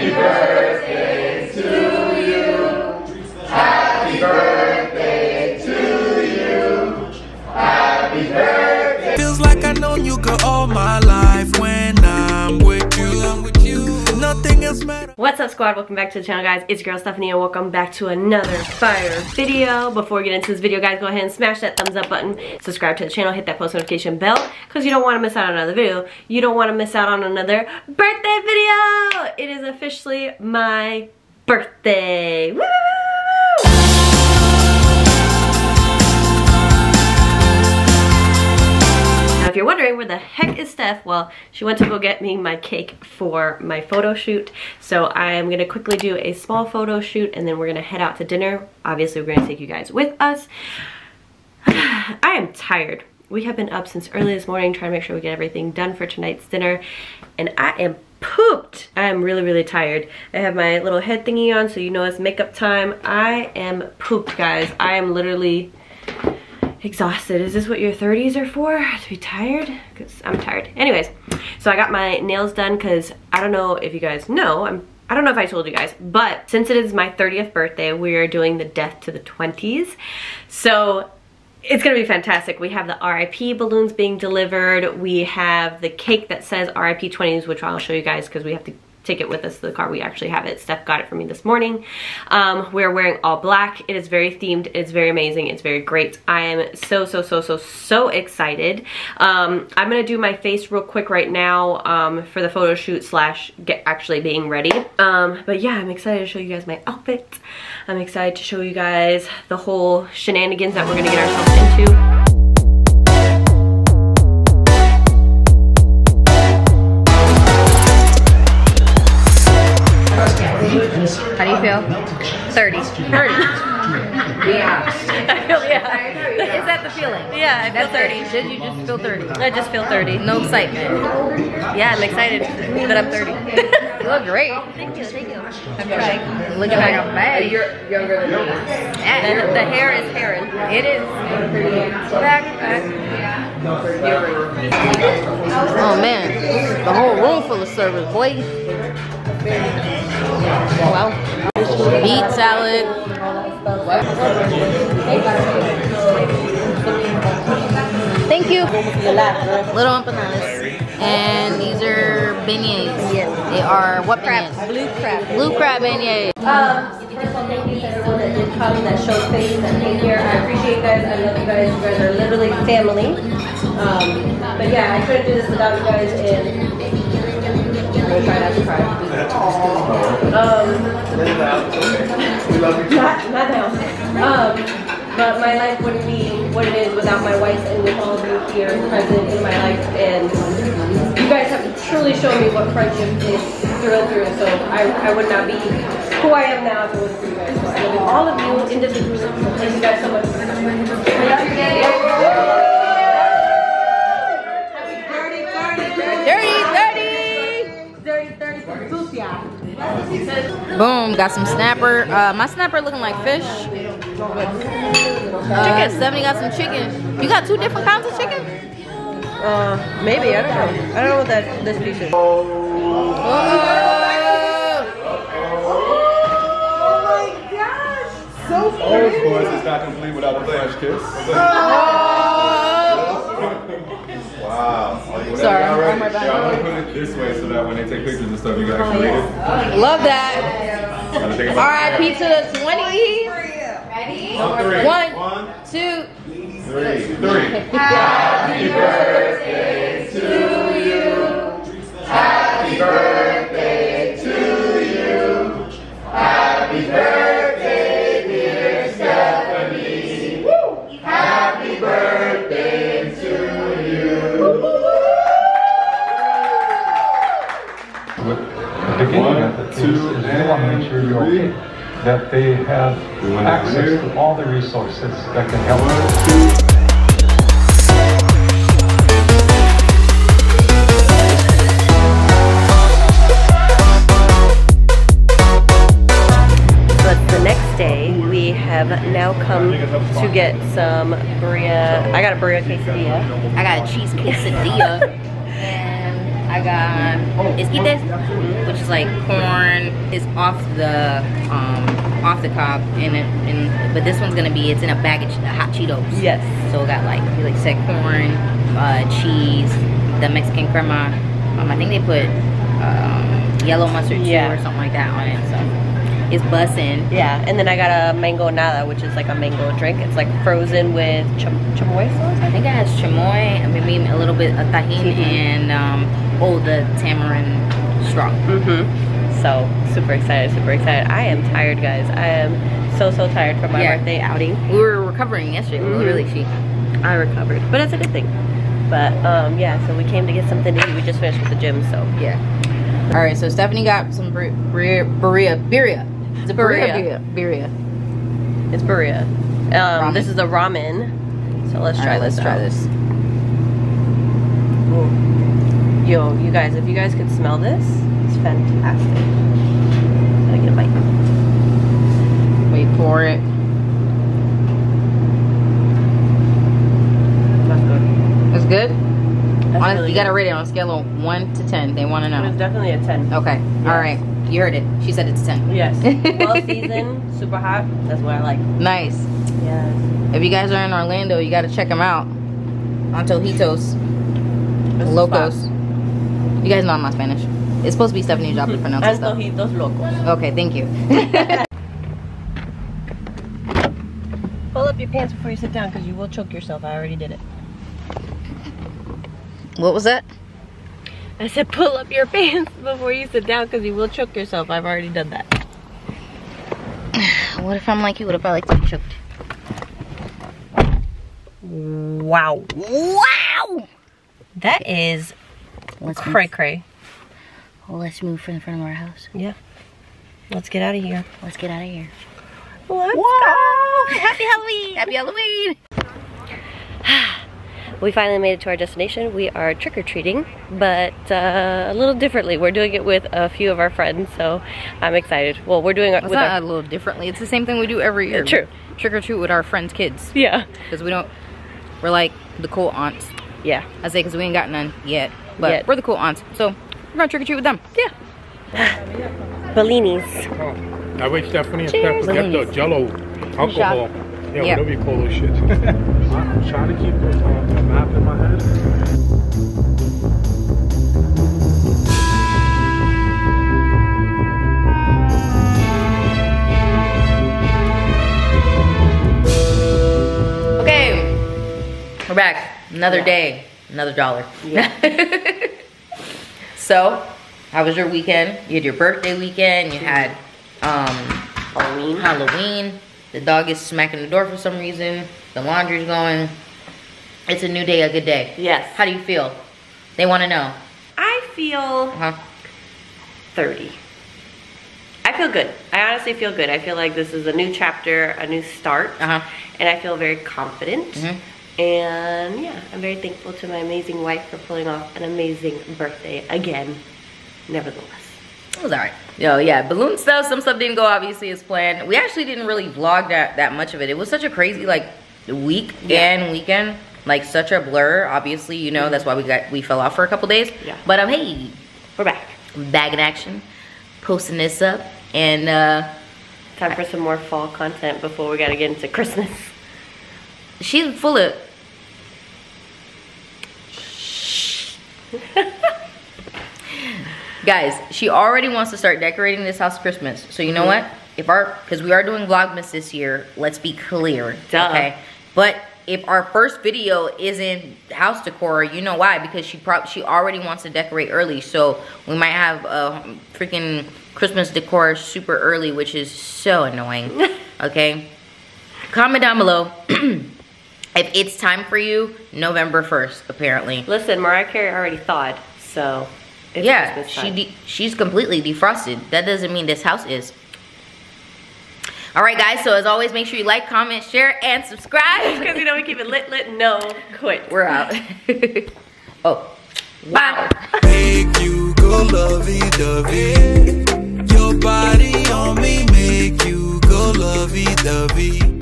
Happy birthday to you. Happy birthday to you. Happy birthday. Feels like I've known you girl all my life. When I'm with you, nothing else matters. What's up squad, welcome back to the channel guys. It's your girl Stephanie and welcome back to another fire video. Before we get into this video guys, go ahead and smash that thumbs up button, subscribe to the channel, hit that post notification bell because you don't want to miss out on another video. You don't want to miss out on another birthday video. It is officially my birthday. Woo! If you're wondering where the heck is Steph, well, she went to go get me my cake for my photo shoot. So I'm gonna quickly do a small photo shoot and then we're gonna head out to dinner. Obviously, we're gonna take you guys with us. I am tired. We have been up since early this morning trying to make sure we get everything done for tonight's dinner. And I am pooped. I am really, really tired. I have my little head thingy on, so you know it's makeup time. I am pooped, guys. I am literally exhausted. Is this what your 30s are for? To be tired? Because I'm tired. Anyways, so I got my nails done because I don't know if you guys know, I don't know if I told you guys, but since it is my 30th birthday, we are doing the Death to the 20s. So it's gonna be fantastic. We have the RIP balloons being delivered. We have the cake that says RIP 20s, which I'll show you guys because we have to take it with us to the car. We actually have it. Steph got it for me this morning. We're wearing all black. It is very themed. It's very amazing. It's very great. I am so, so, so, so, so excited. I'm going to do my face real quick right now for the photo shoot slash get actually being ready. But yeah, I'm excited to show you guys my outfit. I'm excited to show you guys the whole shenanigans that we're going to get ourselves into. How do you feel? 30. 30. Yeah. I feel, yeah. Is that the feeling? Yeah, I feel 30. Did you just feel 30? I just feel 30. No excitement. Yeah, I'm excited that I'm 30. You look great. Thank you, thank you. I'm trying. Looking like a bag. You're younger than me. And the hair is hairy. It is. Back. Oh man, the whole room full of service, boy. Oh, wow. Beet salad. Thank you. Little empanadas. And these are beignets. Yes. They are what crab? Beignets? Blue crab. Blue crab beignets. First of all, thank you guys so much for coming, that show face that came here. I appreciate you guys. I love you guys. You guys are literally family. But yeah, I couldn't do this without you guys. We'll try not to cry. Not now. But my life wouldn't be what it is without my wife and with all of you here present in my life. And you guys have truly shown me what friendship is through and through. So I would not be who I am now if it wasn't for you guys. So I love all of you individually. Thank you guys so much for coming. Boom, got some snapper. My snapper looking like fish. Chicken. Stephanie got some chicken. You got two different kinds of chicken? Maybe, I don't know. I don't know what this piece is. Oh my gosh, so pretty. Of course, it's not complete without a flash kiss. Wow. Sorry, I'm right back. Yeah, I'm gonna put it this way so that when they take pictures and stuff, you guys can read it. Love that. R.I.P. to the 20s. Ready? One, two, three. Happy birthday to you. Happy birthday to you. Happy birthday, dear Stephanie. Woo. Happy birthday. One, two, and three. That they have access to all the resources that can help us. But the next day, we have now come to get some birria. I got a birria quesadilla. I got a cheese quesadilla. I got esquites, which is like corn. It's off the cob, but this one's gonna be, it's in a bag of hot Cheetos. Yes. So it got like said corn, cheese, the Mexican crema. I think they put yellow mustard too or something like that on it. So. It's bussin'. Yeah, and then I got a mango nada, which is like a mango drink. It's like frozen with chamoy sauce. I think it has chamoy, maybe a little bit of tahini and the tamarind straw. So super excited, super excited. I am tired, guys. I am so tired from my birthday outing. We were recovering yesterday. We were really cheap. I recovered, but that's a good thing. But yeah, so we came to get something to eat. We just finished with the gym, so yeah. All right, so Stephanie got some birria. It's birria. It's birria. This is a ramen. So let's try this. Ooh. Yo, you guys, if you guys could smell this, it's fantastic. Gotta get a bite. Wait for it. That's good. That's good? That's really good. You gotta rate it on a scale of 1 to 10. They wanna know. It's definitely a 10. Okay. Yes. All right. You heard it. She said it's 10. Yes. Well seasoned, super hot. That's what I like. Nice. Yes. If you guys are in Orlando, you got to check them out. Antojitos Locos. You guys know I'm not Spanish. It's supposed to be Stephanie's job to pronounce this stuff. Antojitos Locos. Okay, thank you. Pull up your pants before you sit down because you will choke yourself. I already did it. What was that? I said pull up your pants before you sit down because you will choke yourself. I've already done that. What if I'm like you? What if I like to be choked? Wow. Wow! That is cray-cray. Well, let's move from the front of our house. Yeah. Let's get out of here. Let's get out of here. Let's go! Happy Halloween! Happy Halloween! We finally made it to our destination. We are trick-or-treating, but a little differently. We're doing it with a few of our friends, so I'm excited. Well, we're doing it with not a little differently. It's the same thing we do every year. True. Trick-or-treat with our friends' kids. Yeah. Because we're like the cool aunts. Yeah. I say because we ain't got none yet, but we're the cool aunts. So we're going to trick-or-treat with them. Yeah. Bellinis. Oh, I wish Stephanie and Steph would get the Jell-O alcohol. Yeah, whatever you call those shit. I'm trying to keep the map in my head. Okay, we're back. Another day, another dollar. Yeah. So, how was your weekend? You had your birthday weekend. You had Halloween. The dog is smacking the door for some reason. The laundry's going. It's a new day, a good day. Yes. How do you feel? They want to know. I feel 30. I feel good. I honestly feel good. I feel like this is a new chapter, a new start. And I feel very confident. And yeah, I'm very thankful to my amazing wife for pulling off an amazing birthday again, nevertheless. It was all right. Yo, yeah, balloon stuff, some stuff didn't go obviously as planned. We actually didn't really vlog that much of it. It was such a crazy like week and weekend, like such a blur. Obviously, you know, that's why we fell off for a couple days. Yeah. But hey, we're back. Back in action, posting this up, and time for some more fall content before we gotta get into Christmas. She's full of. Guys, she already wants to start decorating this house Christmas. So you know what? Because we are doing Vlogmas this year, let's be clear. Duh. Okay. But if our first video isn't house decor, you know why? Because she already wants to decorate early. So we might have a freaking Christmas decor super early, which is so annoying. Okay. Comment down below. If it's time for you, November 1st, apparently. Listen, Mariah Carey already thawed, so. It's she's completely defrosted. That doesn't mean this house is. All right, guys. So as always, make sure you like, comment, share, and subscribe. Because you know we keep it lit. No, quit. We're out. Wow. Make you go lovey-dovey. Your body on me. Make you go lovey-dovey.